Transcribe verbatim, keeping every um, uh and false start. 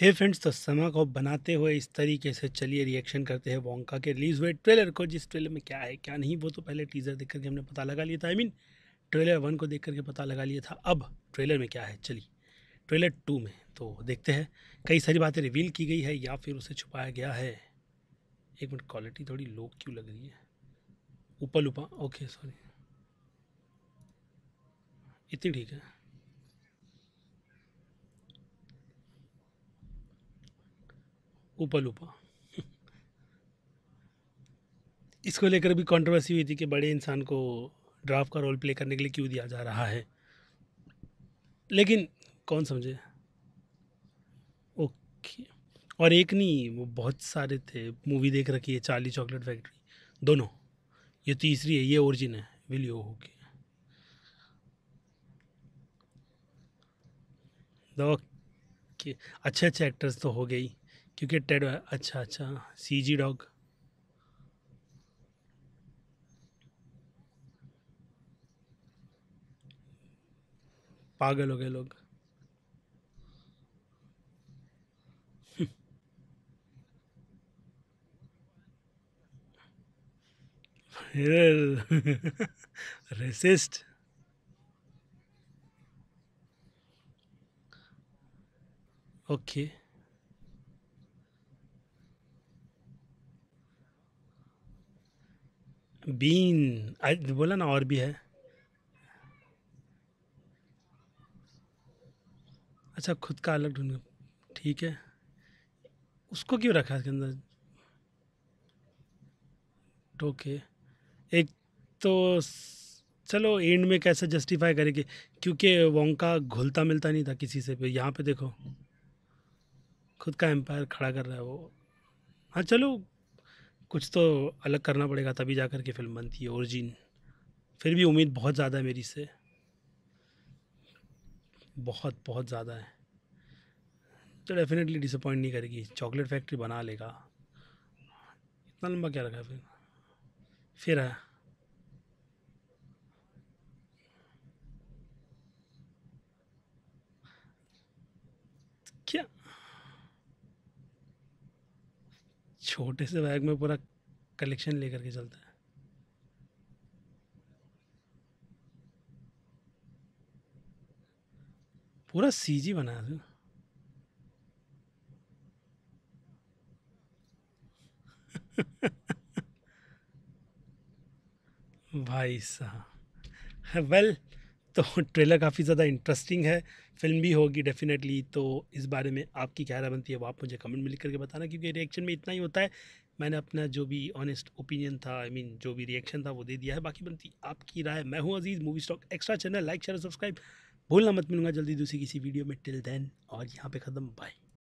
हे friends, तो समय को बनाते हुए इस तरीके से चलिए रिएक्शन करते हैं वोंका के रिलीज़ हुए ट्रेलर को, जिस ट्रेलर में क्या है क्या नहीं वो तो पहले टीज़र देख करके हमने पता लगा लिया था। आई मीन ट्रेलर वन को देख करके पता लगा लिया था। अब ट्रेलर में क्या है, चलिए ट्रेलर टू में तो देखते हैं। कई सारी बातें रिवील की गई है या फिर उसे छुपाया गया है। एक मिनट, क्वालिटी थोड़ी लो क्यों लग रही है? ऊपर ऊपर ओके सॉरी, इतनी ठीक है। ऊपर ऊपर इसको लेकर भी कंट्रोवर्सी हुई थी कि बड़े इंसान को ड्राफ्ट का रोल प्ले करने के लिए क्यों दिया जा रहा है, लेकिन कौन समझे। ओके, और एक नहीं वो बहुत सारे थे। मूवी देख रखी है चार्ली चॉकलेट फैक्ट्री, दोनों, ये तीसरी है, ये ओरिजिन है। विल यू ओके ओके, अच्छे अच्छे एक्टर्स तो हो गई क्योंकि टेड। अच्छा अच्छा सीजी डॉग, पागल हो गए लोग। Resist okay okay. बीन आज बोला ना, और भी है। अच्छा, खुद का अलग ढूंढ, ठीक है। उसको क्यों रखा इसके अंदर? ओके, एक तो चलो एंड में कैसे जस्टिफाई करेंगे क्योंकि वोंका घुलता मिलता नहीं था किसी से भी। यहाँ पे देखो खुद का एम्पायर खड़ा कर रहा है वो। हाँ चलो, कुछ तो अलग करना पड़ेगा तभी जा कर के फिल्म बनती है ओरिजिन। फिर भी उम्मीद बहुत ज़्यादा है मेरी से, बहुत बहुत ज़्यादा है। तो डेफिनेटली डिसअपॉइंट नहीं करेगी, चॉकलेट फैक्ट्री बना लेगा। इतना लंबा क्या रखा है फिर फिर है क्या? छोटे से बैग में पूरा कलेक्शन लेकर के चलता है। पूरा सीजी बनाया था। भाई साहब, वेल तो ट्रेलर काफ़ी ज़्यादा इंटरेस्टिंग है, फिल्म भी होगी डेफिनेटली। तो इस बारे में आपकी क्या राय बनती है वो आप मुझे कमेंट में लिख करके बताना, क्योंकि रिएक्शन में इतना ही होता है। मैंने अपना जो भी ऑनेस्ट ओपिनियन था, आई I मीन mean, जो भी रिएक्शन था वो दे दिया है, बाकी बनती आपकी राय। मैं हूँ Aziz, movie stock extra channel like share subscribe भूलना मत। मिलूंगा जल्दी दूसरी किसी वीडियो में, टिल देन और यहाँ पे ख़त्म, बाय।